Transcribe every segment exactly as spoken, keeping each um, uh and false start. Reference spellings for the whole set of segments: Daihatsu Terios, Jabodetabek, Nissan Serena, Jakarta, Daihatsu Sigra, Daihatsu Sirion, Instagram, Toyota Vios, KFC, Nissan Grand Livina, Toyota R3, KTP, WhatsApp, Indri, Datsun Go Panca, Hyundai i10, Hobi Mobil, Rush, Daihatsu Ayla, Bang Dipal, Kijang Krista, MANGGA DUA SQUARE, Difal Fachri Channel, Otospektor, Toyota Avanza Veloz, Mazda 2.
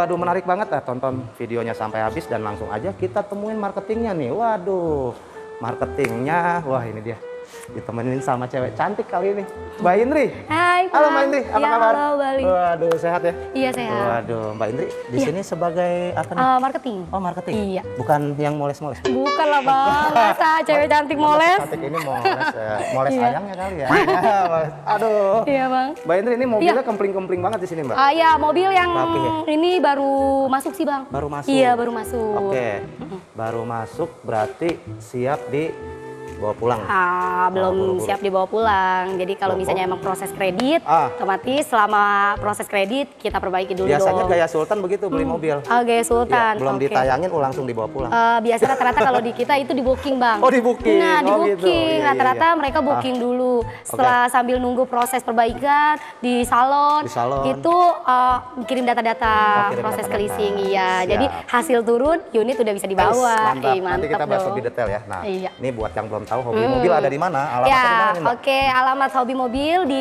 waduh menarik banget. Nah, tonton videonya sampai habis dan langsung aja kita temuin marketingnya nih. Waduh, marketingnya, wah ini dia. Ditemenin sama cewek cantik kali ini, Mbak Indri. Hai, halo Mbak Indri, apa ya, kabar? Halo, Bali. Waduh, sehat ya? Iya, sehat. Waduh, Mbak Indri di ya. Sini sebagai apa nih? Uh, marketing. Oh, marketing. Iya. Bukan yang moles-moles. Bukan lah, Bang. Masa cewek cantik moles? Cantik ini moles, ya. Moles iya. Ayangnya kali ya. Aduh. Iya, Bang. Mbak Indri ini mobilnya kempling-kempling iya. banget di sini, Mbak. Ah, uh, ya, mobil yang Rapi, ya? Ini baru masuk sih, Bang. Baru masuk. Iya, baru masuk. Oke. Okay. Baru masuk berarti siap di bawa pulang. Ah, belum oh, buru-buru. siap dibawa pulang. Jadi kalau misalnya emang proses kredit, ah. otomatis selama proses kredit kita perbaiki dulu. Biasanya dong. Gaya Sultan begitu beli hmm. mobil. Oh, gaya Sultan. Ya, belum okay. ditayangin, langsung dibawa pulang. Uh, biasanya rata-rata kalau di kita itu di booking, Bang. Oh, di booking. Nah, di oh, booking. Gitu. Rata-rata iya, iya. mereka booking ah. dulu. Setelah okay. sambil nunggu proses perbaikan di salon, di salon. itu uh, kirim data-data oh, proses data -data. leasing. Iya. Siap. Jadi hasil turun unit udah bisa dibawa. Yes, Ih, Nanti kita bahas dong. lebih detail ya. Nah, iya. ini buat yang belum tahu Hobi hmm. Mobil ada di mana? Alamat ya, di mana? Oke, okay. alamat Hobi Mobil di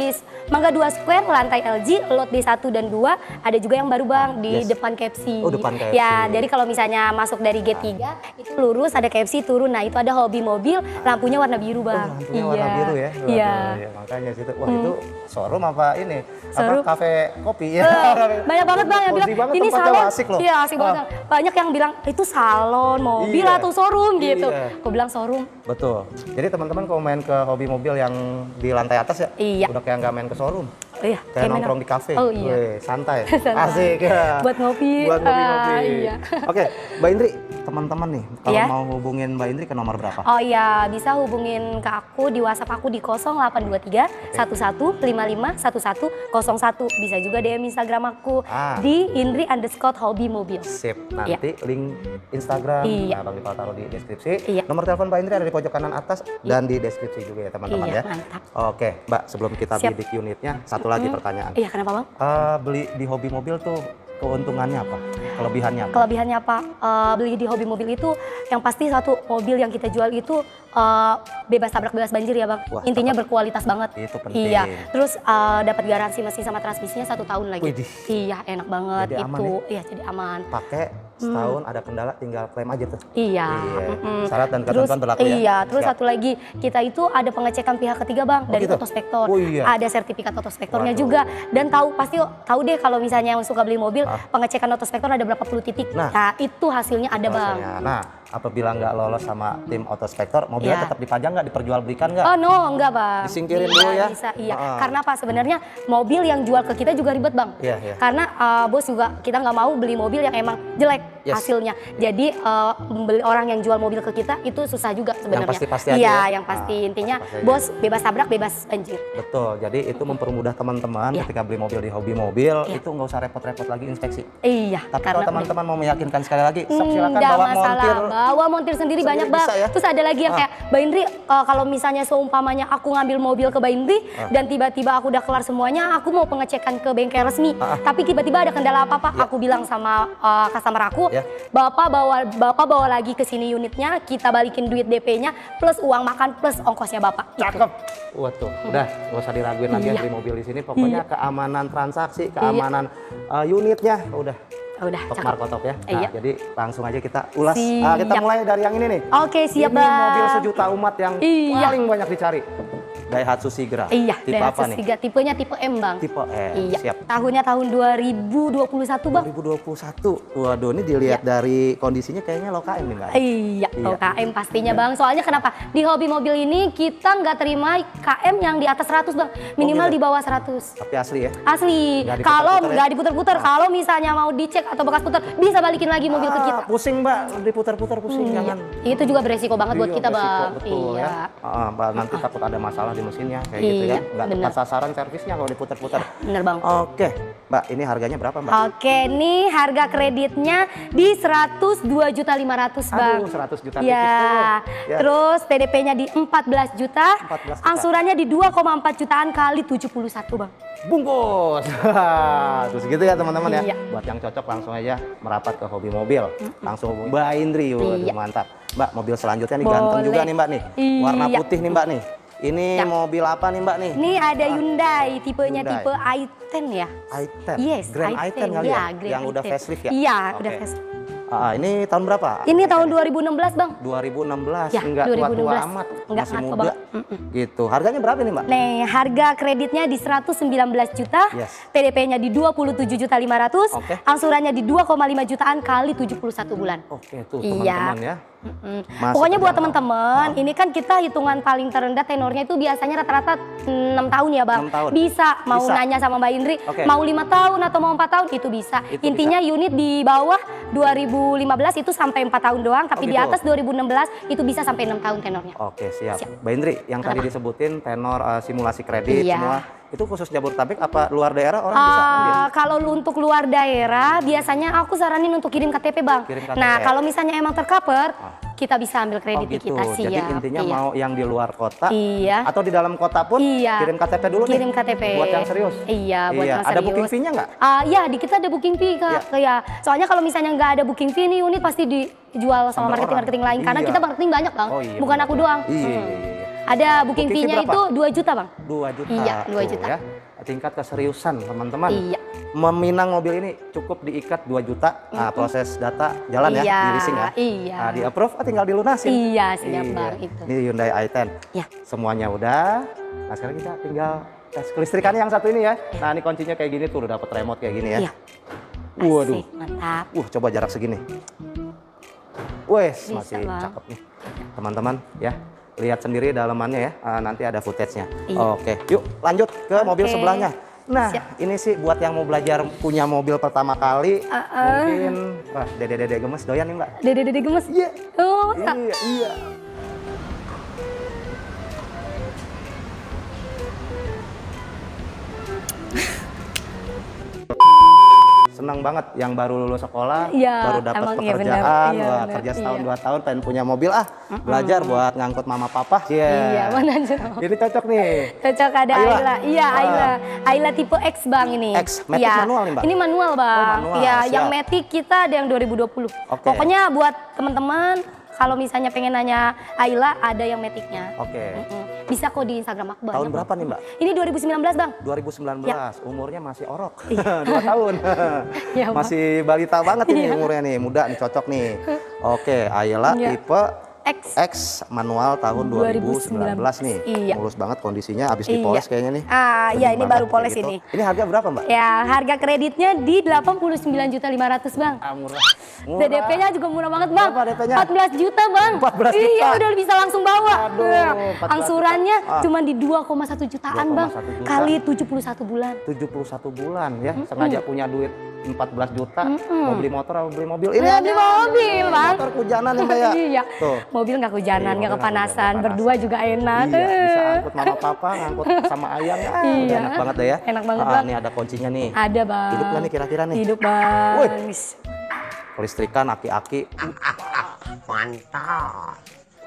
Mangga dua Square, lantai L G, lot D satu dan dua. Ada juga yang baru, Bang, di yes. depan K F C. Oh, depan K F C. Ya, jadi kalau misalnya masuk dari G tiga nah. itu lurus ada K F C turun. Nah, itu ada Hobi Mobil, lampunya warna biru, Bang. Oh, lampunya iya. warna biru ya. Waduh, iya. Ya, makanya situ. Wah, hmm. itu showroom apa ini? Apa kafe kopi ya? Uh, banyak banget, Bang, yang bilang banget, ini salon. Asik loh. Iya, asik banget. Uh. Banyak yang bilang itu salon mobil iya. atau showroom gitu. Iya. Aku bilang showroom. Betul. Jadi teman-teman kalau main ke Hobi Mobil yang di lantai atas ya, iya. udah kayak nggak main ke showroom, oh, iya. kayak, kayak nongkrong di kafe, oh, iya. Weh, santai. santai, asik ya. Buat ngopi. Buat ngopi-ngopi. Uh, iya. Oke, Mbak Indri, teman-teman nih, kalau yeah. mau hubungin Mbak Indri ke nomor berapa? Oh iya, bisa hubungin ke aku di WhatsApp aku di nol delapan dua tiga, satu satu lima lima, satu satu nol satu. Bisa juga D M Instagram aku ah. di Indri underscore Hobi Mobil. Sip, nanti yeah. link Instagram, iya. nah, Bang Difal taruh di deskripsi. Iya. Nomor telepon Mbak Indri ada di pojok kanan atas iya. dan di deskripsi juga ya teman-teman iya, ya. Mantap. Oke, Mbak, sebelum kita Siap. bidik unitnya, satu lagi hmm. pertanyaan. Iya, kenapa, Bang? Uh, beli di Hobi Mobil tuh keuntungannya apa? Kelebihannya apa? Kelebihannya apa? Uh, beli di Hobi Mobil itu yang pasti satu, mobil yang kita jual itu uh, bebas tabrak bebas banjir ya, Bang. Wah, intinya tepat. berkualitas banget. Itu penting. Iya. Terus uh, dapat garansi mesin sama transmisinya satu tahun lagi. Widih. Iya, enak banget jadi itu. Aman, iya, jadi aman. Pakai setahun hmm. ada kendala tinggal klaim aja tuh. Iya. iya. Mm-hmm. Syarat dan ketentuan berlaku iya. ya. Iya, terus Siap. satu lagi kita itu ada pengecekan pihak ketiga, Bang, oh, dari gitu? Otospektor. Oh, iya. Ada sertifikat Otospektornya juga dan tahu pasti tahu deh kalau misalnya yang suka beli mobil ah. pengecekan Otospektor ada berapa puluh titik. Nah, nah itu hasilnya ada, Bang. Nah, apabila nggak lolos sama tim Otospektor, mobilnya yeah. tetap dipajang nggak, diperjualbelikan nggak? Oh no, nggak, Bang. Disingkirin iya, dulu ya. Bisa, iya. Ah. Karena apa? Sebenarnya mobil yang jual ke kita juga ribet, Bang. Yeah, yeah. Karena uh, bos juga kita nggak mau beli mobil yang emang jelek. Yes. hasilnya. Jadi uh, beli orang yang jual mobil ke kita itu susah juga sebenarnya. Yang pasti-pasti aja. Iya, yang pasti nah, intinya pasti bos aja. bebas tabrak, bebas banjir. Betul. Jadi itu mempermudah teman-teman yeah. ketika beli mobil di Hobi Mobil yeah. itu nggak usah repot-repot lagi inspeksi. Iya. Tapi kalau teman-teman mau meyakinkan sekali lagi, hmm, silakan bawa masalah. montir. Bawa montir sendiri, sendiri banyak banget. Ya? Terus ada lagi yang ah. kayak Mbak Indri uh, kalau misalnya seumpamanya aku ngambil mobil ke Mbak Indri ah. dan tiba-tiba aku udah kelar semuanya, aku mau pengecekan ke bengkel resmi. Ah. Tapi tiba-tiba ada kendala apa-apa, yeah. aku bilang sama uh, customer aku ya. Bapak bawa Bapak bawa lagi ke sini unitnya, kita balikin duit D P-nya plus uang makan plus ongkosnya Bapak. Cakep. Wah tuh, hmm. udah nggak usah diraguin lagi iya. beli mobil di sini. Pokoknya iya. keamanan transaksi, keamanan iya. uh, unitnya udah. Udah, top markotop ya. Nah, iya. Jadi langsung aja kita ulas. Nah, kita mulai dari yang ini nih. Oke, siap, Bang. Ini mobil sejuta umat yang iya. paling banyak dicari. Daihatsu Sigra. Iya, tipe Daihatsu apa Sigra. Nih? Tipenya tipe M, Bang. Tipe M. Iya. Siap. Tahunnya tahun dua ribu dua puluh satu, Bang. dua ribu dua puluh satu. Waduh, ini dilihat iya. dari kondisinya kayaknya low K M nih, Bang. Iya, low iya. K M pastinya, Bang. Soalnya kenapa? Di Hobi Mobil ini kita nggak terima K M yang di atas seratus, Bang. Minimal oh, di bawah seratus. Tapi asli ya? Asli. Kalau nggak diputar-putar, ya? kalau misalnya mau dicek atau bekas putar, bisa balikin lagi mobil ah, ke kita. Pusing, Mbak. Diputar-putar pusing, hmm, jangan. Iya. Itu juga beresiko banget iya, buat kita, beresiko, Bang. Betul, iya. Ya? Ah, Mbak, nanti ah. takut ada masalah di mesinnya kayak iya, gitu ya, nggak tepat sasaran servisnya kalau diputar-putar. Bener, Bang. Oke, Mbak, ini harganya berapa, Mbak? Oke, ini harga kreditnya di seratus dua juta lima ratus, Bang. Aduh, seratus juta ya. tipis. Ya. Terus T D P-nya di empat belas juta, empat belas juta. Angsurannya di dua koma empat jutaan kali tujuh puluh satu, Bang. Bungkus. Terus gitu ya, teman-teman iya. ya. Buat yang cocok langsung aja merapat ke Hobi Mobil. Langsung hubungi Mbak Indri. Waduh, iya. mantap. Mbak, mobil selanjutnya nih Boleh. ganteng juga nih, Mbak nih. Warna iya. putih nih, Mbak nih. Ini ya. Mobil apa nih Mbak nih? Ini ada Hyundai, tipenya Hyundai. Tipe i ten ya. i ten. Yes, Grand i ten kali ya. ya. Yang i ten. Udah facelift ya? Iya, okay. Udah facelift. Ah, ini tahun berapa? Ini tahun dua ribu enam belas, Bang. dua ribu enam belas, ya, enggak tua-tua amat. Enggak masih muda. Bang. Mm -mm. Gitu. Harganya berapa ini, Mbak? Nih, harga kreditnya di seratus sembilan belas juta, yes. T D P-nya di dua puluh tujuh juta lima ratus ribu, okay. Angsurannya di dua koma lima jutaan kali tujuh puluh satu bulan. Oke, okay, tuh teman-teman ya. Mm -mm. Pokoknya buat teman-teman, ini kan kita hitungan paling terendah tenornya itu biasanya rata-rata enam tahun ya Bang. Tahun. Bisa, mau bisa. Nanya sama Mbak Indri, okay. Mau lima tahun atau mau empat tahun itu bisa. Itu intinya bisa. Unit di bawah dua ribu lima belas itu sampai empat tahun doang, tapi oh, gitu. Di atas dua ribu enam belas itu bisa sampai enam tahun tenornya. Oke, siap. siap. Mbak Indri, yang tadi disebutin tenor uh, simulasi kredit iya. Semua. Itu khusus Jabodetabek apa luar daerah orang uh, bisa ambil? Kalau untuk luar daerah biasanya aku saranin untuk kirim K T P Bang. Kirim K T P. Nah kalau misalnya emang tercover ah. Kita bisa ambil kredit oh, gitu. Kita sih. Jadi intinya iya. Mau yang di luar kota iya. Atau di dalam kota pun iya. Kirim K T P dulu kirim nih. K T P. Buat yang serius. Iya. Buat iya. Yang serius. Ada booking fee-nya nggak? Uh, ya di kita ada booking fee Kak. Iya. Ya. Soalnya kalau misalnya nggak ada booking fee nih unit pasti dijual sama marketing-marketing lain. Iya. Karena kita marketing banyak Bang. Oh, iya, bukan bener. Aku doang. Iya. Hmm. Ada booking fee-nya itu dua juta Bang. dua juta. Iya, dua juta. Ya. Tingkat keseriusan teman-teman. Iya. Meminang mobil ini cukup diikat dua juta. Mm-hmm. Nah, proses data jalan iya, ya, di leasing ya. Iya. Nah, di approve tinggal dilunasin. Iya, siap iya. Bang itu. Ini Hyundai i ten. Iya. Semuanya udah. Nah, sekarang kita tinggal tes kelistrikannya yang satu ini ya. Iya. Nah, ini kuncinya kayak gini tuh udah dapat remote kayak gini ya. Iya. Asik, waduh. Mantap. Uh, coba jarak segini. Wes, masih Bang. Cakep nih. Teman-teman ya. Lihat sendiri dalamannya ya, uh, nanti ada footage-nya. Iya. Oke, yuk lanjut ke okay. Mobil sebelahnya. Nah, siap. Ini sih buat yang mau belajar punya mobil pertama kali, uh -uh. Mungkin wah, dede-dede gemes doyan nih Mbak. Dede-dede gemes? Iya. Oh, iya, iya. Senang banget yang baru lulus sekolah, ya, baru dapat pekerjaan, ya bener, wah, iya, kerja setahun iya. Dua tahun pengen punya mobil ah, mm-hmm. Belajar buat ngangkut mama papa. Yeah. Iya, mana jauh. Jadi cocok nih. Cocok ada Ayla. Ayla. Iya, ah. Ayla. Ayla tipe X Bang ini. X, matic ya. Manual nih Mbak? Ini manual Bang. Oh, manual. Ya, siap. Yang matic kita ada yang dua ribu dua puluh. Okay. Pokoknya buat teman-teman kalau misalnya pengen nanya Ayla ada yang maticnya. Oke. Okay. Mm-hmm. Bisa kok di Instagram aku. Tahun berapa nih Mbak? Ini dua ribu sembilan belas Bang. dua ribu sembilan belas, ya. Umurnya masih orok, dua tahun. Ya, masih balita banget ini umurnya nih, muda nih, cocok nih. Oke, Ayla ya. Tipe X. X manual tahun dua ribu sembilan belas, dua ribu sembilan belas nih. Iya. Mulus banget kondisinya, habis dipoles iya. Kayaknya nih. Ah, iya ini baru poles gitu. Ini. Ini harga berapa Mbak? Ya, harga kreditnya di delapan puluh sembilan juta lima ratus Bang. Ah, murah. Murah. D D P-nya juga murah banget Bang. empat belas juta Bang. empat belas juta. Iya udah bisa langsung bawa. Aduh, angsurannya ah. Cuma di dua koma satu jutaan Bang. Juta. Kali tujuh puluh satu bulan. tujuh puluh satu bulan ya. Mm-hmm. Sengaja punya duit empat belas juta. Mm-hmm. Mau beli motor atau beli mobil? Ini beli mobil Bang. Motor kujanan ya Mbak ya. Iya. Tuh. Mobil nggak kujanan, nggak kepanasan. Gak berdua juga enak. Iya, bisa angkut mama papa, angkut sama ayam. Ah, iya. Enak banget deh ya. Enak banget ah, Bang. Ini ada kuncinya nih. Ada Bang. Hidup lah nih kira-kira nih. Hidup Bang. Wih. Kelistrikan aki-aki mantap.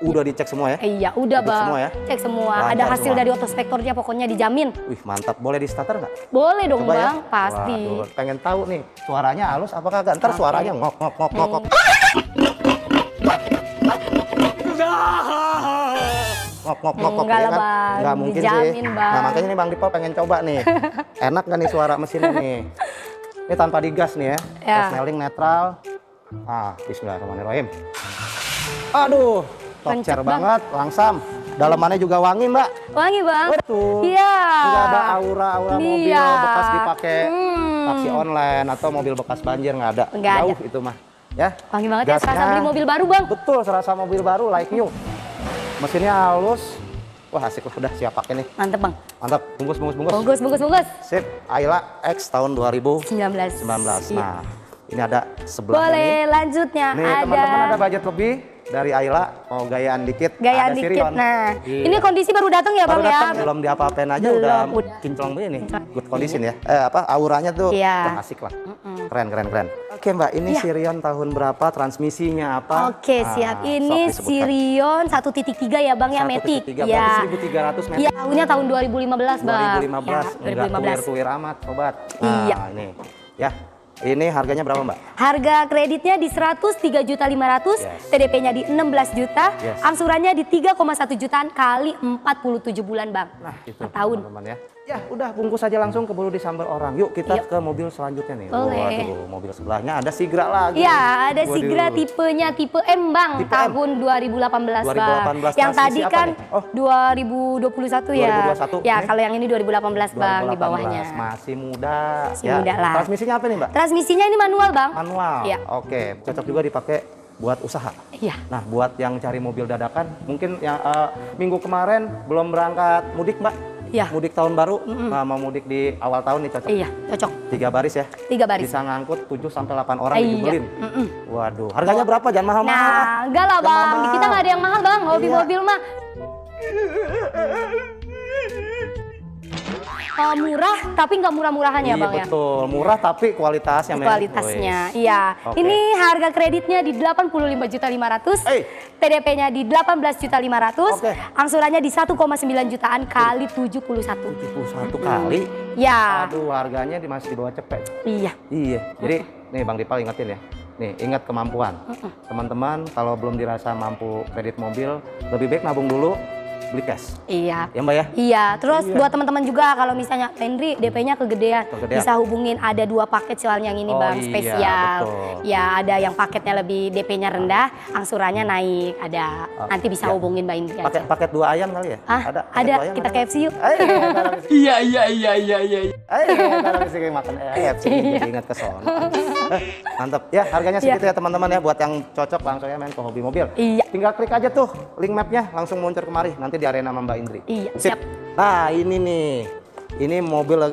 Udah dicek semua ya? Iya, udah dicek Bang. Semua ya? Cek semua. Lancar ada hasil semua. Dari Otospektornya pokoknya dijamin. Wih, mantap. Boleh di starter nggak? Boleh dong coba Bang, ya? Pasti. Waduh, pengen tahu nih, suaranya halus apa kagak? Ntar suaranya ngok ngok ngok ngok. ngok. Ngok ngok ngok ngok. Enggak lah Bang. Enggak mungkin dijamin, sih. Bang. Nah, makanya nih Bang Dipal pengen coba nih. Enak nggak nih suara mesinnya nih? Ini tanpa digas nih ya. Ya. Snelling netral. Ah, bismillahirrahmanirrahim. Aduh, tokcer banget, Bang. Langsam. Dalamannya juga wangi Mbak. Wangi Bang. Betul. Iya. Nggak ada aura-aura iya. Mobil bekas dipakai hmm. Taksi online atau mobil bekas banjir nggak ada. Nggak jauh ada. Itu mah. Ya. Wangi banget gasnya. Ya serasa beli mobil baru Bang. Betul, serasa mobil baru like new. Mesinnya halus. Wah asik lah, udah siap pakai nih. Mantep Bang. Mantap, bungkus, bungkus, bungkus. Bungkus, bungkus, bungkus. Sip, Ayla X tahun dua ribu sembilan belas. sembilan belas. Nah, ini ada sebelahnya. Boleh, nih. Lanjutnya nih, ada. Teman-teman ada budget lebih dari Ayla, mau gayaan dikit. Gayaan ada dikit, Sirion. Nah. Iya. Ini kondisi baru datang ya Bang baru dateng, ya? Belum diapa-apain aja belum, udah, udah. Kinclong begini. Good condition ya. Eh apa, auranya tuh iya. Wah, asik lah. Mm-mm. Keren, keren, keren. Oke Mbak, ini ya. Sirion tahun berapa, transmisinya apa? Oke nah, siap, ini Sirion satu titik tiga ya Bang ya, matic. satu titik tiga, ya. seribu tiga ratus matic. Ya, tahunnya tahun dua ribu lima belas Bang. dua ribu lima belas, ya, dua ribu lima belas. Enggak tuir-tuir amat, sobat. Nah, iya. Ini, ya. Ini harganya berapa, Mbak? Harga kreditnya di seratus tiga juta lima ratus ribu, yes. T D P-nya di enam belas juta, yes. Angsurannya di tiga koma satu jutaan kali empat puluh tujuh bulan, Bang. Nah, itu tahun. Teman-teman ya. Ya, udah bungkus aja langsung keburu disambar orang. Yuk, kita Yuk. ke mobil selanjutnya nih. Boleh. Waduh, mobil sebelahnya ada Sigra lagi. Iya, ada Waduh. Sigra tipenya tipe M, Bang. Tipe tahun M. dua ribu delapan belas, Bang. dua ribu delapan belas, yang tadi kan oh. dua ribu dua puluh satu ya. dua ribu dua puluh satu, ya, nih. Kalau yang ini dua ribu delapan belas, Bang, dua ribu delapan belas, di bawahnya. Masih muda. Masih ya. muda lah. Transmisinya apa nih, Mbak? Transmisinya ini manual, Bang. Manual. Ya. Oke, cocok juga dipakai buat usaha. Iya. Nah, buat yang cari mobil dadakan, mungkin yang uh, minggu kemarin belum berangkat mudik, Mbak. Iya. Mudik tahun baru, mm-hmm. nah, mau mudik di awal tahun nih cocok. Iya, cocok. Tiga baris ya. Tiga baris. Bisa ngangkut tujuh sampai delapan orang iya. dijubelin. Mm-mm. Waduh, harganya berapa? Jangan mahal-mahal. Nah, mahal. enggak lah, Bang. Mahal. Kita nggak ada yang mahal, Bang. Hobi iya. mobil mah. Uh, murah tapi nggak murah-murahan ya, Bang, betul. ya? Betul, murah tapi kualitasnya. Kualitasnya, iya. Okay. Ini harga kreditnya di delapan puluh lima juta lima ratus ribu, hey. T D P-nya di delapan belas juta lima ratus ribu, okay. Angsurannya di satu koma sembilan jutaan kali tujuh puluh satu. tujuh puluh satu kali? Iya. Aduh, harganya masih di bawah cepet. Iya. Iya, jadi nih Bang Difal ingetin ya. Nih, ingat kemampuan. Teman-teman, kalau belum dirasa mampu kredit mobil, lebih baik nabung dulu. Beli cash. Iya. Ya, Mbak ya? Iya. Terus iya. buat teman-teman juga kalau misalnya Indri D P-nya kegedean, kegedean bisa hubungin, ada dua paket soalnya yang ini, oh, Bang, spesial. Iya, betul. Ya, ada yang paketnya lebih D P-nya rendah, angsurannya naik, ada. Uh, Nanti bisa iya. hubungin Mbak Indri. Paket aja. Paket dua ayam kali ya? Ah, ada. Ada, ayam, kita K F C yuk. Iya, iya, iya, iya, iya. Ayo, kita makan K F C jadi ingat ke sono. Mantap. Ya, harganya segitu ya teman-teman ya, buat yang cocok langsung ya main ke Hobi Mobil. Iya. Tinggal klik aja tuh link map-nya langsung muncul kemari. Nanti di arena Mbak Indri. Iya, siap. Nah, ini nih. Ini mobil uh,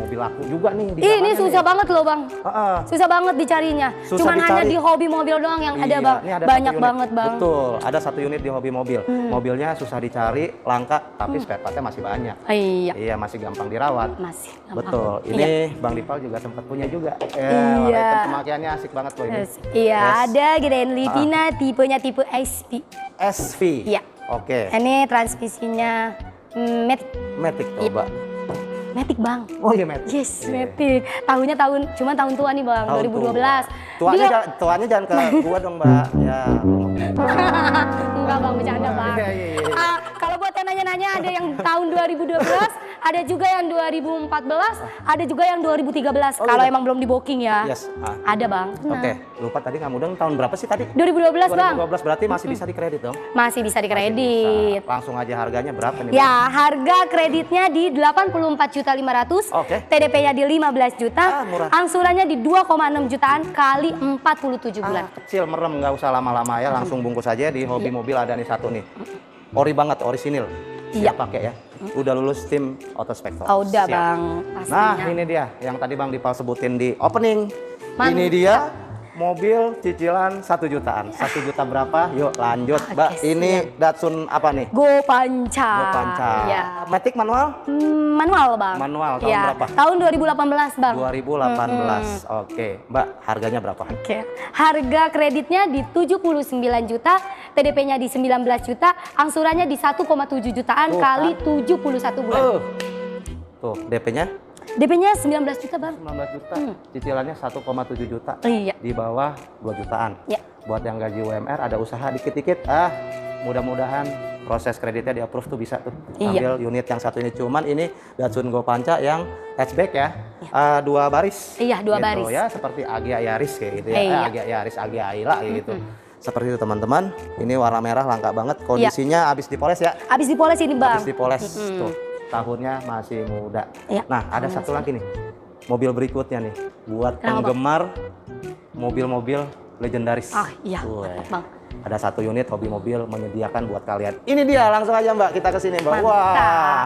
mobil aku juga nih. Ini susah nih. banget loh, Bang. Uh -uh. Susah banget dicarinya. Susah Cuman dicari. hanya di Hobi Mobil doang yang iya, ada, Bang. Ada Banyak banget, Bang. Betul. Ada satu unit di Hobi Mobil. Hmm. Mobilnya susah dicari, langka, tapi hmm. spare partnya masih banyak. Iya. Iya, masih gampang dirawat. Masih gampang. Betul. Ini iya. Bang Difal juga sempat punya juga. Eh, iya. Pemakaiannya asik banget loh ini. Iya, yes. ada Grand Livina, uh. tipenya tipe S V. S V. Iya. Oke. Okay. Ini transmisinya Matic. Matic coba. Matic, Bang. Oh iya, Matic. Yes, yeah. Matic. Tahunnya tahun, cuman tahun tua nih, Bang. Tahun dua ribu dua belas. Tua. Tuanya, Dia... tuanya jangan ke gua dong, Mbak. Ya. Enggak, Bang, bercanda, Bang. Yeah, yeah, yeah. Uh, kalau buat yang nanya-nanya ada yang tahun dua ribu dua belas, ada juga yang dua ribu empat belas, ada juga yang dua ribu tiga belas. Oh, kalau emang belum diboking ya. Yes. Ah. Ada, Bang. Oke. Okay. Lupa tadi kamu dong tahun berapa sih tadi? dua ribu dua belas, Bang. dua ribu dua belas berarti masih bisa dikredit dong? Masih bisa dikredit. Masih bisa. Langsung aja harganya berapa nih? Ya, Bang? Harga kreditnya di delapan puluh empat juta lima ratus ribu. Oke. T D P-nya di lima belas juta. Ah, murah. Angsurannya di dua koma enam jutaan kali empat puluh tujuh bulan. Ah, kecil merem, nggak usah lama-lama ya, langsung bungkus aja di Hobi iya. Mobil ada nih satu nih. Ori banget, orisinil. Iya, pakai ya. Udah lulus tim Otospektor. Oh, udah, Siap. Bang. Pastinya. Nah, ini dia yang tadi Bang Difal sebutin di opening. Man. Ini dia. Mobil cicilan satu jutaan, satu juta berapa? Yuk lanjut, ah, Mbak. Ini Datsun apa nih? Go Panca. Go Panca. Ya. Matic manual? Hmm, manual, Bang. Manual tahun ya. berapa? Tahun dua ribu delapan belas, Bang. dua ribu delapan belas. Hmm. Oke, Mbak. Harganya berapa? Oke. Harga kreditnya di tujuh puluh sembilan juta, T D P-nya di sembilan belas juta, angsurannya di satu koma tujuh jutaan Tuh, kali tujuh puluh satu bulan. Uh. Tuh, D P-nya? D P-nya sembilan belas juta, Bang. sembilan belas juta. Hmm. Cicilannya satu koma tujuh juta. Iya. Di bawah dua jutaan. Iya. Buat yang gaji U M R ada usaha dikit-dikit. Ah, mudah-mudahan proses kreditnya di approve tuh bisa tuh. Iya. Ambil unit yang satu ini, cuman ini Datsun Go Panca yang hatchback ya. Iya. Uh, dua baris. Iya, dua gitu, baris. Ya, seperti Agea Yaris kayak gitu ya. Iya. Eh, Agea Yaris, Agea Ayla kayak gitu. Mm-hmm. Seperti itu teman-teman. Ini warna merah langka banget. Kondisinya iya. habis dipoles ya. Habis dipoles ini, Bang. Habis dipoles mm-hmm. tuh. Tahunnya masih muda. Ya, nah, ada satu lagi nih. Mobil berikutnya nih buat Kenapa, penggemar mobil-mobil legendaris. Ah, iya. Bang. Ada satu unit Hobi Mobil menyediakan buat kalian. Ini dia, langsung aja, Mbak. Kita ke sini, Mbak. Mantap. Wah.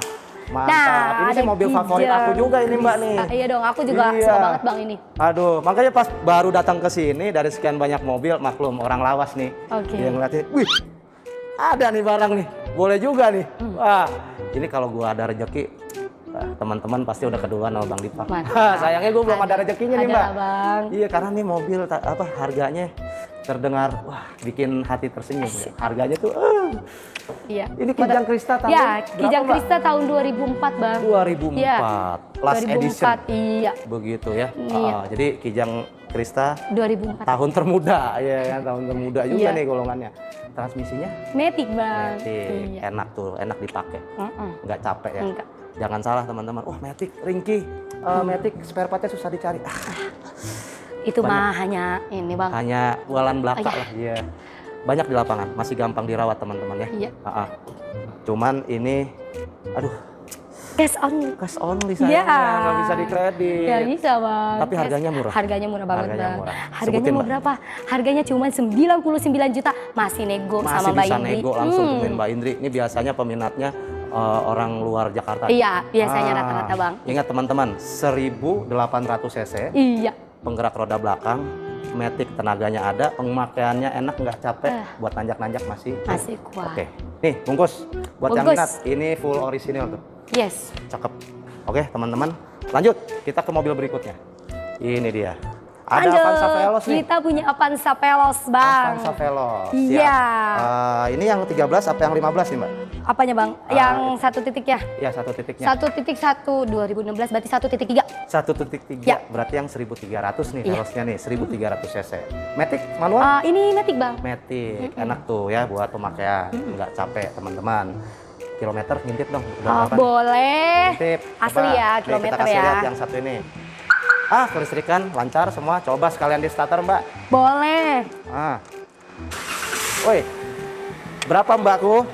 Mantap. Nah, ini sih mobil Kijang favorit aku juga ini, Mbak nih. Ah, iya dong, aku juga iya. suka banget, Bang, ini. Aduh, makanya pas baru datang ke sini dari sekian banyak mobil, maklum orang lawas nih. Okay. Dia ngeliatin, "Wih, ada nih barang nih. Boleh juga nih." Hmm. Wah, ini kalau gua ada rezeki Teman-teman pasti udah keduluan sama Bang Difal. Sayangnya gue belum ada, ada rezekinya nih Mbak. Bang. Iya, karena nih mobil apa harganya terdengar wah bikin hati tersenyum. Ya. Harganya tuh uh. Iya. Ini Kijang Krista tahun ya, berapa, Kijang Krista tahun dua ribu empat Bang. dua ribu empat. Ya. Last dua ribu empat, edition. Iya. Begitu ya. Iya. Uh, jadi Kijang Krista dua ribu empat. Tahun termuda ya kan, tahun termuda juga iya. Nih golongannya. Transmisinya matic Bang. Matic. Iya. Enak tuh, enak dipakai. Mm-mm. Nggak capek ya. Enggak. Jangan salah teman-teman. Wah, matic ringkih. Uh, matic spare partnya susah dicari. Itu banyak. Mah hanya ini Bang. Hanya jualan belaka oh, iya. lah ya. Banyak di lapangan, masih gampang dirawat teman-teman ya. Iya. Uh-uh. Cuman ini aduh cash only. Cash only saya yeah. Nggak bisa dikredit. Nggak ya, bisa Bang. Tapi harganya murah. Harganya murah banget harganya Bang. Murah. Harganya Sebutin, mau berapa? Harganya cuma sembilan puluh sembilan juta. Masih nego Masih sama Mbak Indri. Masih bisa nego langsung hmm. Mbak Indri. Ini biasanya peminatnya uh, orang luar Jakarta. Iya biasanya rata-rata ah. Bang. Ingat teman-teman seribu delapan ratus cc. Iya. Penggerak roda belakang. Matic tenaganya ada, pemakaiannya enak nggak capek, uh, buat nanjak-nanjak masih masih kuat. Oke, nih bungkus buat bungkus. Yang minat, ini full orisinil tuh. Yes. Cakep. Oke teman-teman, lanjut kita ke mobil berikutnya. Ini dia. Ada Lanjut. Avanza Veloz nih. Kita punya Avanza Veloz Bang. Avanza Veloz. Iya. Yeah. Uh, ini yang tiga belas apa yang lima belas nih Mbak? Apanya Bang? Uh, yang satu titik ya? Iya satu titiknya. Satu titik satu dua ribu enam belas berarti satu titik tiga. Satu titik tiga. Yeah. Berarti yang seribu tiga ratus nih yeah. Veloznya nih seribu tiga ratus cc. Matic manual? Uh, ini matic Bang. Matic mm -hmm. enak tuh ya buat pemakaian, mm -hmm. nggak capek teman-teman. Kilometer ngintip dong. Oh, boleh. Ngintip. Asli coba. Ya kilometer nih, kita kasih ya. Lihat yang satu ini. Ah, kelistrikan lancar semua. Coba sekalian di starter, Mbak. Boleh. Ah. Woi. Berapa, Mbakku?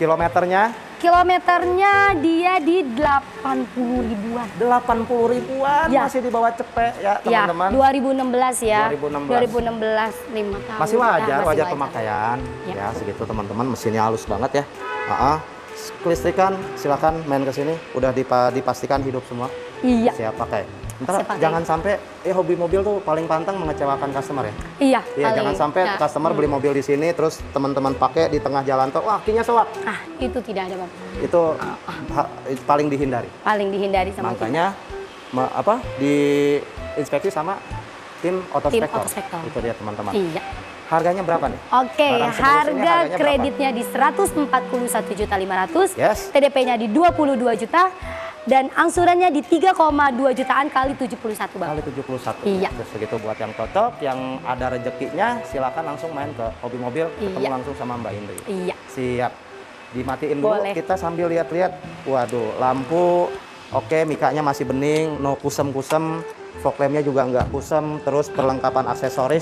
Kilometernya? Kilometernya dia di delapan puluh ribuan. delapan puluh ribuan ya. Masih di bawah cepet ya, teman-teman. Ya, dua ribu enam belas ya. dua ribu enam belas. dua ribu enam belas lima tahun. Masih wajar, nah, wajar pemakaian. Ya. Ya, segitu teman-teman, mesinnya halus banget ya. Heeh. Kelistrikan silahkan main ke sini. Udah dipastikan hidup semua. Iya. Siap pakai. Ntar jangan sampai eh hobi mobil tuh paling pantang mengecewakan customer ya. Iya. Iya jangan sampai ya. Customer beli mobil di sini terus teman-teman pakai di tengah jalan tol, wah kinya selak. Ah itu tidak ada Bang. Itu ah, ah. paling dihindari. Paling dihindari sama. Makanya ma apa diinspeksi sama tim Otospektor. Itu dia teman-teman. Iya. Harganya berapa nih? Oke, harga kreditnya berapa? Di seratus empat puluh satu juta lima ratus ribu, yes. T D P-nya di dua puluh dua juta, dan angsurannya di tiga koma dua jutaan kali tujuh puluh satu Bang. Kali tujuh puluh satu. Iya. Terus segitu buat yang cocok, yang ada rezekinya silakan langsung main ke Hobi Mobil, ketemu iya. Langsung sama Mbak Indri. Iya. Siap. Dimatiin dulu boleh. Kita sambil lihat-lihat. Waduh, lampu oke, mikanya masih bening, no kusem-kusem, fog lamp-nya juga nggak kusem, terus perlengkapan aksesoris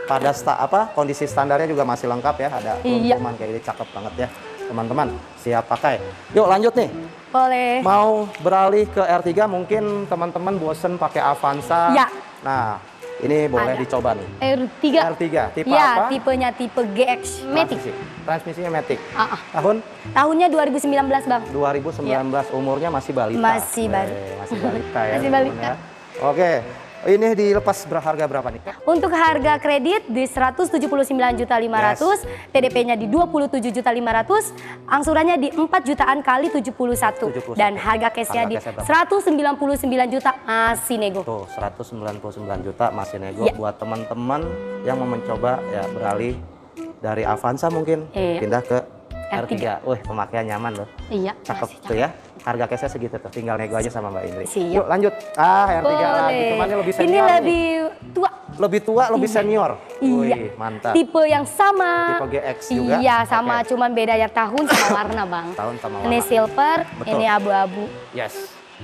pada sta, apa kondisi standarnya juga masih lengkap ya, ada lumpuman iya. Kayak ini cakep banget ya teman-teman, siap pakai. Yuk lanjut nih. Boleh. Mau beralih ke R tiga mungkin teman-teman bosen pakai Avanza. Ya. Nah, ini boleh ada. Dicoba nih. R tiga. R tiga tipe ya, apa? Tipenya tipe G X Matic. Transmisi. Transmisinya Matic. Uh -uh. Tahun? Tahunnya dua ribu sembilan belas Bang. dua ribu sembilan belas ya. Umurnya masih balita. Masih balita. Masih balita ya. Masih balita. Ya. Oke. Ini dilepas berharga berapa nih? Untuk harga kredit di seratus tujuh puluh sembilan juta lima ratus ribu, yes. T D P-nya di dua puluh tujuh juta lima ratus ribu, angsurannya di empat jutaan kali tujuh puluh satu, tujuh puluh satu. Dan harga cashnya di seratus sembilan puluh sembilan juta masih nego. Tuh, seratus sembilan puluh sembilan juta masih nego ya. Buat teman-teman yang mau mencoba ya beralih dari Avanza mungkin iya. Pindah ke R tiga. Wih, pemakaian nyaman loh. Iya, cakep tuh ya. Harga cashnya segitu tuh, tinggal nego aja sama Mbak Indri. Siap. Yuk lanjut. Ah, R tiga boleh. Lagi, cuman ini lebih senior. Ini lebih nih. Tua. Lebih tua, lebih iya. Senior. Iya. Wih, mantap. Tipe yang sama. Tipe G X juga. Iya, sama. Okay. Cuman bedanya tahun sama warna, Bang. Tahun sama warna. Ini silver, betul. Ini abu-abu. Yes.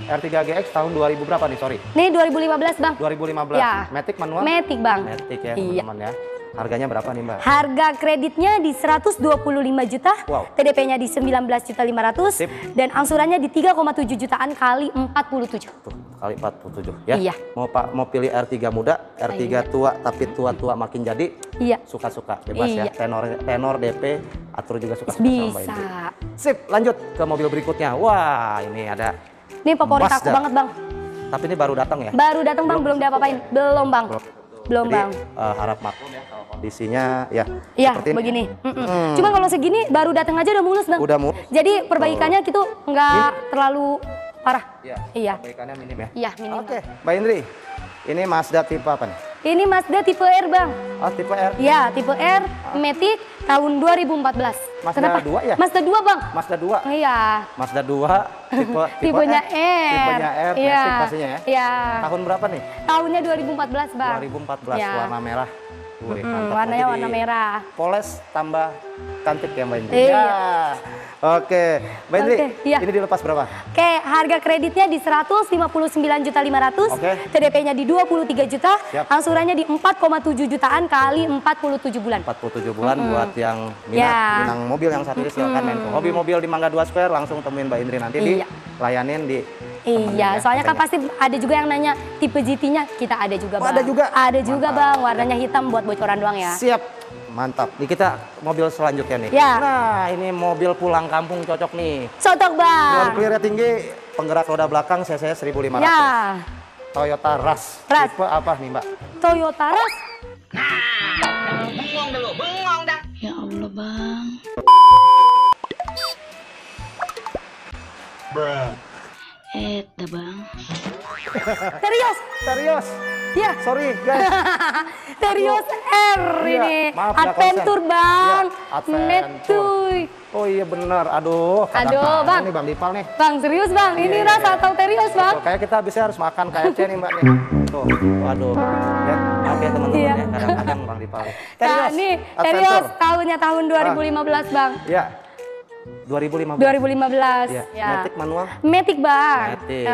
R tiga G X tahun dua ribu berapa nih, sorry? Ini dua ribu lima belas, Bang. dua ribu lima belas. Ya. Matic manual? Matic, Bang. Matic ya, teman-teman iya. Ya. Harganya berapa nih Mbak? Harga kreditnya di seratus dua puluh lima juta, wow. T D P-nya di sembilan belas juta lima ratus ribu dan angsurannya di tiga koma tujuh jutaan kali empat puluh tujuh. Tuh, kali empat puluh tujuh ya. Iya. Mau Pak mau pilih R tiga muda, R tiga iya. Tua tapi tua-tua makin jadi. Iya. Suka-suka bebas iya. Ya. Tenor tenor D P atur juga suka-suka sama Mbak. Sip, lanjut ke mobil berikutnya. Wah, ini ada. Ini favorit aku banget, Bang. Tapi ini baru datang ya? Baru datang, Bang, belum diapa-apain. Belum, Bang. Belum. Belum jadi, Bang. Uh, harap maklum ya kalau kondisinya ya. Iya begini. Mm -mm. Hmm. Cuma kalau segini baru datang aja udah mulus Bang. Udah mulus. Jadi perbaikannya gitu nggak terlalu parah. Ya, iya. Perbaikannya minim ya? Iya, minim. Oke, okay. Mbak Indri, ini Mazda tipe apa nih? Ini Mazda tipe R, Bang. Oh, tipe R? Iya, tipe R, Matic, tahun dua ribu empat belas. Mazda Kenapa? dua ya? Mazda dua, Bang. Mazda dua? Iya. Mazda dua, tipe, tipe tipenya R. R. Tipenya R, iya. Matic pastinya ya? Iya. Tahun berapa nih? Tahunnya dua ribu empat belas, Bang. dua ribu empat belas, ya. Warna merah. Wih, hmm, warnanya Jadi, warna merah. Poles tambah cantik ya, Mbak Indri. Iya. Oke, Mbak Indri, okay, iya. Ini dilepas berapa? Oke, harga kreditnya di seratus lima puluh sembilan juta lima ratus ribu, okay. C D P-nya di dua puluh tiga juta, yep. Angsurannya di empat koma tujuh jutaan kali empat puluh tujuh bulan. empat puluh tujuh bulan mm-hmm. buat yang minat yeah. minang mobil yang saat ini silakan main ke Hobi Mobil di Mangga dua Square, langsung temuin Mbak Indri nanti iya. dilayanin di Iya, ya, soalnya kan pasti ada juga yang nanya tipe G T-nya, kita ada juga, Bang. Oh, ada juga? Ada juga, mantap. Bang. Warnanya hitam buat bocoran doang ya. Siap, mantap. Ini kita mobil selanjutnya nih. Ya. Nah, ini mobil pulang kampung cocok nih. Cocok, Bang. Door clear-nya tinggi, penggerak roda belakang C C-nya seribu lima ratus. Ya. Toyota Rush. Rush. Tipe apa nih, Mbak? Toyota Rush. Nah, bengong dulu, bengong dah. Ya Allah, Bang. Bruh. Eh, Bang. Terios. Terios. Ya, sorry guys. Terios R ya, ini. Maaf, Adventure, Bang. Ya, Adventure. Oh iya benar. Aduh. Aduh, Bang. Ini Bang Difal nih. Bang, serius, Bang. Yeah, ini yeah, rasa yeah. atau Terios, Bang? Tuh, kayak kita habisnya harus makan K F C nih, Mbak nih. Tuh, waduh. Ya, maaf ya teman-teman yeah. ya. Kadang-kadang Bang Difal. Terios. Nah, nih, Terios tahunnya tahun dua ribu lima belas, Bang. Iya. dua ribu lima belas. dua ribu lima belas. Ya. Ya. Matic manual. Matic, Bang.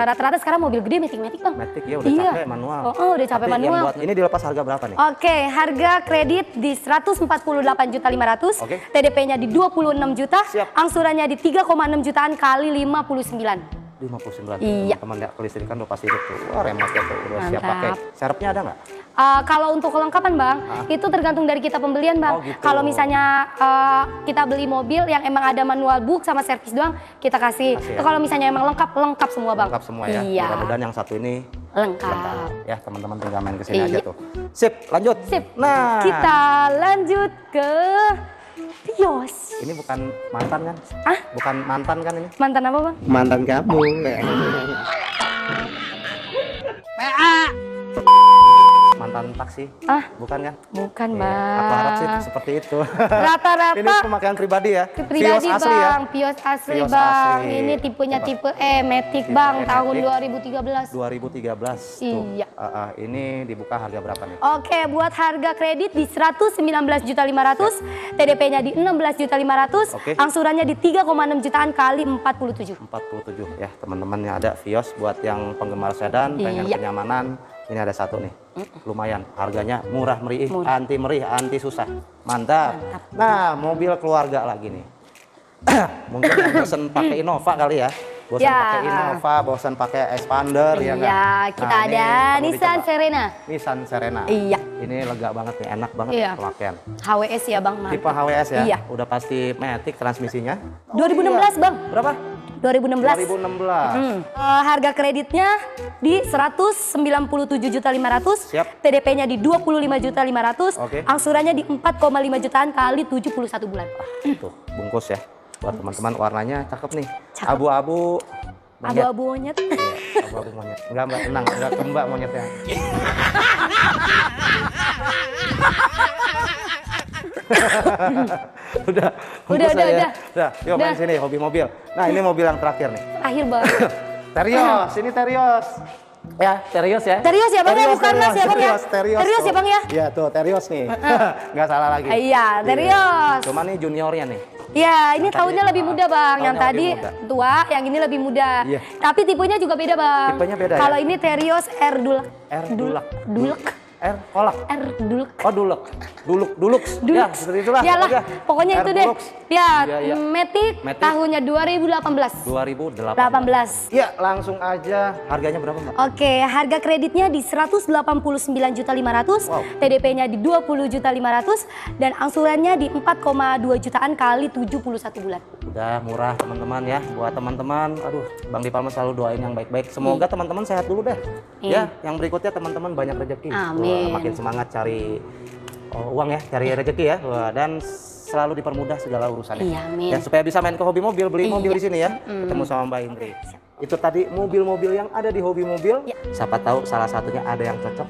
Rata-rata sekarang mobil gede Matic-Matic, Bang. Matic ya udah iya. capek manual. Oh, oh udah capek Tapi manual. Buat, ini dilepas harga berapa nih? Oke, okay, harga kredit di seratus empat puluh delapan juta lima ratus ribu. Okay. T D P-nya di dua puluh enam juta. Siap. Angsurannya di tiga koma enam jutaan kali lima puluh sembilan. lima puluh sembilan. Iya. Teman nggak kelistrikan udah pasti itu. Wah, remote itu udah siap pakai. Serepnya ada nggak? Uh, kalau untuk kelengkapan, Bang, Hah? itu tergantung dari kita pembelian, Bang. Oh, gitu. Kalau misalnya uh, kita beli mobil yang emang ada manual book sama servis doang, kita kasih. kasih ya. Kalau misalnya emang lengkap, lengkap semua, Bang. Lengkap semua ya. Iya. Mudah-mudahan yang satu ini lengkap. lengkap. Ya, teman-teman tinggal main kesini iya. aja tuh. Sip, lanjut. Sip. Nah, kita lanjut ke Vios. Ini bukan mantan kan? Ah? Bukan mantan kan ini? Mantan apa, Bang? Mantan kamu. Mantan taksi? Ah? Bukan kan? Bukan, Bang. Ya, aku harap sih seperti itu. Rata-rata. Ini pemakaian pribadi ya? Pribadi, Vios asli, Bang. Ya? Vios asli, Vios Bang. Asli. Ini tipenya tipe E, Matic, Bang. E, tahun dua ribu tiga belas. dua ribu tiga belas. Iya. Tuh. Uh, uh, ini dibuka harga berapa nih? Oke, buat harga kredit di seratus sembilan belas juta lima ratus ribu. T D P-nya di enam belas juta lima ratus ribu. Okay. Angsurannya di tiga koma enam jutaan kali empat puluh tujuh. empat puluh tujuh ya, teman-teman yang ada Vios buat yang penggemar sedan, pengen iya. kenyamanan. Ini ada satu nih, lumayan harganya murah meriah, murah. anti merih, anti susah, mantap. mantap. Nah, mobil keluarga lagi nih. Mungkin bosan pakai Innova kali ya, bosan ya. pakai Innova, bosan pakai Expander ya. Iya, kan? Kita nah, ada ini, Nissan dicoba. Serena. Nissan Serena. Iya. Ini lega banget nih, enak banget iya. pemakaian. H W S ya, Bang. Tipe H W S ya. Iya. Udah pasti Matic transmisinya. dua ribu enam belas, iya. Bang. Berapa? dua ribu enam belas. dua ribu enam belas. Hmm. Uh, harga kreditnya di seratus sembilan puluh tujuh juta lima ratus ribu. T D P-nya di dua puluh lima juta lima ratus ribu. Okay. Angsurannya di empat koma lima jutaan kali tujuh puluh satu bulan. Ah, tuh, bungkus ya. Buat teman-teman warnanya cakep nih. Abu-abu monyet. Abu-abu monyet. Yeah, abu-abu monyet. Enggak, Mbak, tenang, enggak kembak monyetnya. udah, udah, udah, udah. Udah, yuk main sini Hobi Mobil. Nah, ini mobil yang terakhir nih. Akhir banget. Terios, ini Terios. Ya, Terios ya. Terios ya, Bang, terios, bukan Mas ya, Bang ya. Terios, terios ya, Bang ya. Iya, tuh Terios nih. Enggak salah lagi. Iya, Terios. Cuma nih juniornya nih. Iya, ini tahunnya lebih muda, Bang. Yang tadi tua, yang ini lebih muda. Iya. Tapi tipenya juga beda, Bang. Tipenya beda. Kalau ini Terios R Dulek. R Dulek. Dulek. R kolak. R duluk. Oh, duluk. Duluk, duluk. Ya, seperti itulah. Yalah, ya. Pokoknya R itu deh. Ya, ya, ya. Matic, Matic tahunnya dua ribu delapan belas. dua ribu delapan belas. Iya, langsung aja. Harganya berapa, Mbak? Oke, harga kreditnya di seratus delapan puluh sembilan juta lima ratus ribu. Wow. T D P-nya di dua puluh juta lima ratus ribu dan angsurannya di empat koma dua jutaan kali tujuh puluh satu bulan. Udah murah, teman-teman ya. Buat teman-teman, aduh, Bang Difal selalu doain yang baik-baik. Semoga teman-teman sehat dulu deh. Hmm. Ya, yang berikutnya teman-teman banyak rezeki. Amin. Makin semangat cari uang ya, cari rezeki ya, dan selalu dipermudah segala urusannya. Iya, amin. Ya, supaya bisa main ke Hobi Mobil, beli iya. mobil di sini ya. Mm. Ketemu sama Mbak Indri. Itu tadi mobil-mobil yang ada di Hobi Mobil. Ya. Siapa tahu salah satunya ada yang cocok.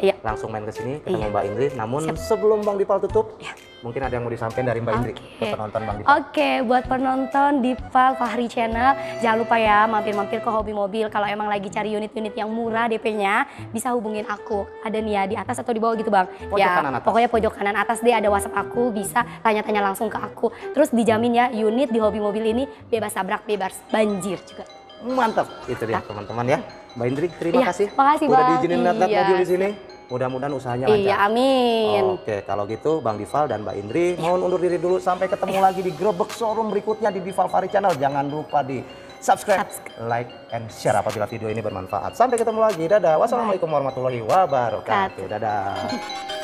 Iya. Langsung main ke sini ketemu iya. Mbak Indri. Namun Siap. sebelum Bang Dipal tutup, iya. mungkin ada yang mau disampaikan dari Mbak okay. Indri buat penonton Bang Dipal. Oke, okay. buat penonton Difal Fachri Channel, jangan lupa ya mampir-mampir ke Hobi Mobil. Kalau emang lagi cari unit-unit yang murah D P-nya, bisa hubungin aku. Ada nih ya di atas atau di bawah gitu, Bang. Pojok ya, kanan atas. Pokoknya pojok kanan atas deh, ada WhatsApp aku, bisa tanya-tanya langsung ke aku. Terus dijamin ya unit di Hobi Mobil ini bebas tabrak, bebas banjir juga. Mantap, itu dia teman-teman ya. Mbak Indri, terima iya, kasih. Makasih, Udah Bang. diizinin lihat-lihat iya. mobil di sini. Mudah-mudahan usahanya lancar. Iya, amin. Oke, kalau gitu Bang Difal dan Mbak Indri iya. mohon undur diri dulu sampai ketemu iya. lagi di Grebek Showroom berikutnya di Difal Fachri Channel. Jangan lupa di subscribe, subscribe, like, and share apabila video ini bermanfaat. Sampai ketemu lagi. Dadah. Wassalamualaikum warahmatullahi wabarakatuh. Dadah.